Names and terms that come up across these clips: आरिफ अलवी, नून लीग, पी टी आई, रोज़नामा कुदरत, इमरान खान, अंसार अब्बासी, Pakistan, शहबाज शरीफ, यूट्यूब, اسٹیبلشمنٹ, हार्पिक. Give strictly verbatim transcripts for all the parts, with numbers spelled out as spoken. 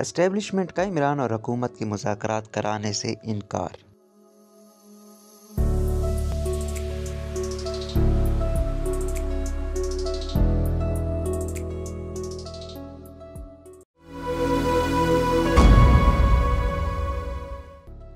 Establishment का इमरान और हुकूमत की मुज़ाकरात कराने से इनकार।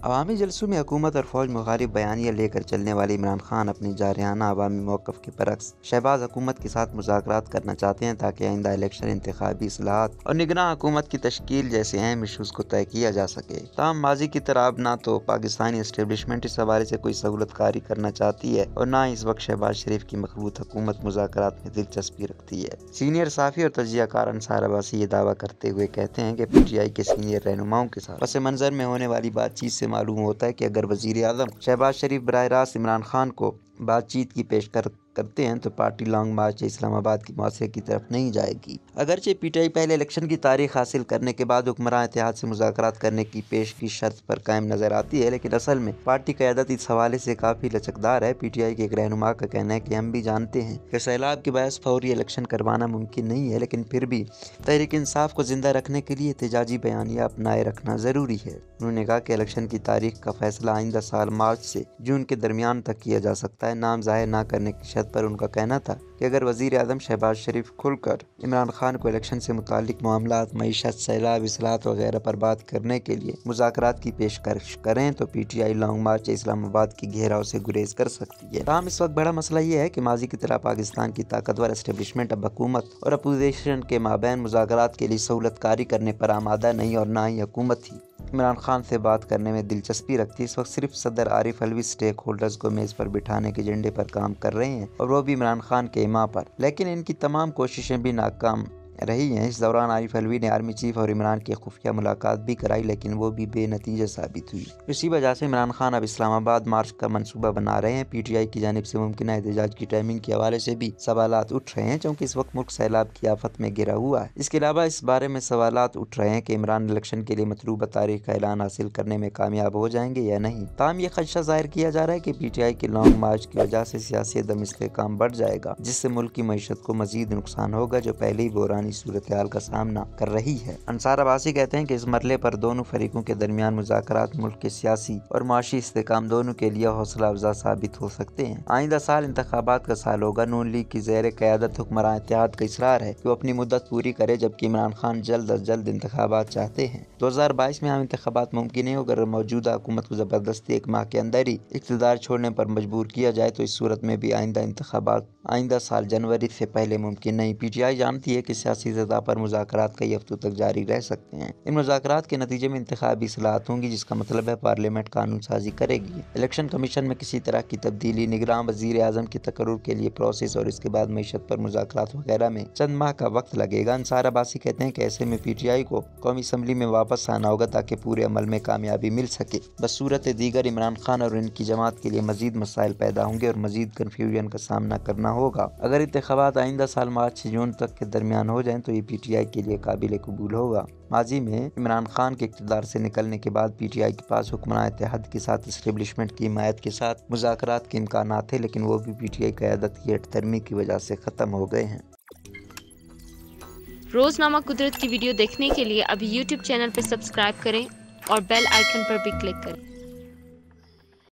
अवामी जलसों में हुकूमत और फौज मुखालिफ बयानियाँ लेकर चलने वाले इमरान खान अपने जारहाना अवामी मौक़िफ़ के बरक्स शहबाज हुकूमत के साथ मुज़ाकरात करना चाहते हैं ताकि आइंदा इलेक्शन, इंतखाबी इस्लाहात और निगरान हुकूमत की तश्कील जैसे अहम इशूज़ को तय किया जा सके। तमाम माजी की तरह अब ना तो पाकिस्तानी एस्टेब्लिशमेंट इस हवाले से कोई सहूलत कारी करना चाहती है और ना इस वक्त शहबाज शरीफ की मखलूत हुकूमत मुज़ाकरात में दिलचस्पी रखती है। सीनियर साफ़ी और तजियाकार अंसार अब्बासी ये दावा करते हुए कहते हैं कि पी टी आई के सीनियर रहनुमाओं के साथ पस मंज़र में होने वाली बातचीत से मालूम होता है कि अगर वजीर आज़म शहबाज शरीफ बराए रास्त इमरान खान को बातचीत की पेशकश करते हैं तो पार्टी लॉन्ग मार्च इस्लामाबाद की माशरे की तरफ नहीं जाएगी। अगरचे पी टी आई पहले इलेक्शन की तारीख हासिल करने के बाद हुक्मरान इत्तेहाद से मुज़ाकरात करने की पेश की शर्त पर कायम नजर आती है, लेकिन असल में पार्टी क़यादत इस हवाले से काफ़ी लचकदार है। पी टी आई के एक रहनुमा का कहना है कि हम भी जानते हैं कि सैलाब के बायस फौरी इलेक्शन करवाना मुमकिन नहीं है, लेकिन फिर भी तहरीक इंसाफ को जिंदा रखने के लिए एहतजाजी बयानिया अपनाए रखना ज़रूरी है। उन्होंने कहा कि इलेक्शन की तारीख का फैसला आइंदा साल मार्च से जून के दरमियान तक किया जा सकता है। नाम जाहिर न करने की शर्त पर उनका कहना था कि अगर वजीर आज़म शहबाज शरीफ खुलकर इमरान खान को इलेक्शन से मुतालिक मामलात, मईशत, सैलाब, इस्लाहात वगैरह पर बात करने के लिए मुज़ाकरात की पेशकश करें तो पी टी आई long march Islamabad की घेराव से गुरेज कर सकती है। तमाम इस वक्त बड़ा मसला यह है कि माजी की तरह पाकिस्तान की ताकतवर एस्टेब्लिशमेंट अब हुकूमत और अपोजिशन के माबैन मुज़ाकरात के लिए सहूलत कारी करने पर आमादा नहीं और ना ही हुकूमत ही इमरान खान से बात करने में दिलचस्पी रखती है। इस वक्त सिर्फ सदर आरिफ अलवी स्टेक होल्डर्स को मेज़ पर बिठाने के एजेंडे पर काम कर रहे हैं और वो भी इमरान खान के इमा पर, लेकिन इनकी तमाम कोशिशें भी नाकाम रही हैं। इस दौरान आरिफ अलवी ने आर्मी चीफ और इमरान की खुफिया मुलाकात भी कराई, लेकिन वो भी बेनतीजा साबित हुई। इसी वजह से इमरान खान अब इस्लामाबाद मार्च का मनसूबा बना रहे हैं। पी टी आई की जानिब से मुमकिन एहतजाज की टाइमिंग के हवाले से भी सवालात उठ रहे हैं, क्योंकि इस वक्त मुल्क सैलाब की आफत में घिरा हुआ है। इसके अलावा इस बारे में सवालात उठ रहे हैं कि इमरान इलेक्शन के लिए मतलूबा तारीख का ऐलान हासिल करने में कामयाब हो जाएंगे या नहीं। ताम ये खदशा जाहिर किया जा रहा है कि पी टी आई के लॉन्ग मार्च की वजह से सियासी अदम इस्तेहकाम बढ़ जाएगा, जिससे मुल्क की मईशत को मजीद नुकसान होगा जो पहले ही बोरानी सूरत-ए-हाल का सामना कर रही है। अंसार अब्बासी कहते हैं कि इस मरले पर दोनों फरीकों के दरमियान मुज़ाकरात मुल्क के सियासी और माशी इस्तेहकाम दोनों के लिए हौसला अफजा साबित हो सकते हैं। आइंदा साल इंतखाबात का साल होगा। नून लीग की ज़ेर क़यादत हुक्मरान इत्तेहाद का इसरार है कि वो अपनी मुद्दत पूरी करे, जबकि इमरान खान जल्द अज जल्द इंतखाबात चाहते हैं। दो हजार बाईस में आम इंतखाबात मुमकिन है। अगर मौजूदा हुकूमत को जबरदस्ती एक माह के अंदर ही इक़्तिदार छोड़ने पर मजबूर किया जाए तो इस सूरत में भी आइंदा इंतखाबात आइंदा साल जनवरी से पहले मुमकिन नहीं। पी टी आई जानती है कि सियासी सतह पर मुज़ाकरात कई हफ्तों तक जारी रह सकते हैं। इन मुज़ाकरात के नतीजे में इंतखाबी इस्लाहात होंगी, जिसका मतलब है पार्लियामेंट कानून साजी करेगी। इलेक्शन कमीशन में किसी तरह की तब्दीली, निगरान वजीर आज़म के तकरूर के लिए प्रोसेस और इसके बाद मईशत पर मुज़ाकरात वगैरह में चंद माह का वक्त लगेगा। अंसार अब्बासी कहते हैं कि ऐसे में पी टी आई को कौमी असम्बली में वापस आना होगा ताकि पूरे अमल में कामयाबी मिल सके। बसूरत दीगर इमरान खान और इनकी जमात के लिए मजीद मसाइल पैदा होंगे और मजीद कन्फ्यूजन का सामना करना होगा। अगर इंतखाबात आइंदा साल मार्च से जून तक के दरमियान हो जाए तो ये पी टी आई के लिए काबिल कबूल होगा। माजी में इमरान खान के इक़्तिदार से निकलने के बाद पी टी आई के पास हुक्मरान इत्तेहाद के साथ इस्टेब्लिशमेंट की हिमायत के साथ मुज़ाकरात के इम्कान थे, लेकिन वो भी पी टी आई क़यादत की हठधर्मी की वजह से ख़त्म हो गए हैं। रोज़नामा कुदरत की वीडियो देखने के लिए अभी यूट्यूब चैनल पर सब्सक्राइब करें और बेल आइकन पर भी क्लिक करें।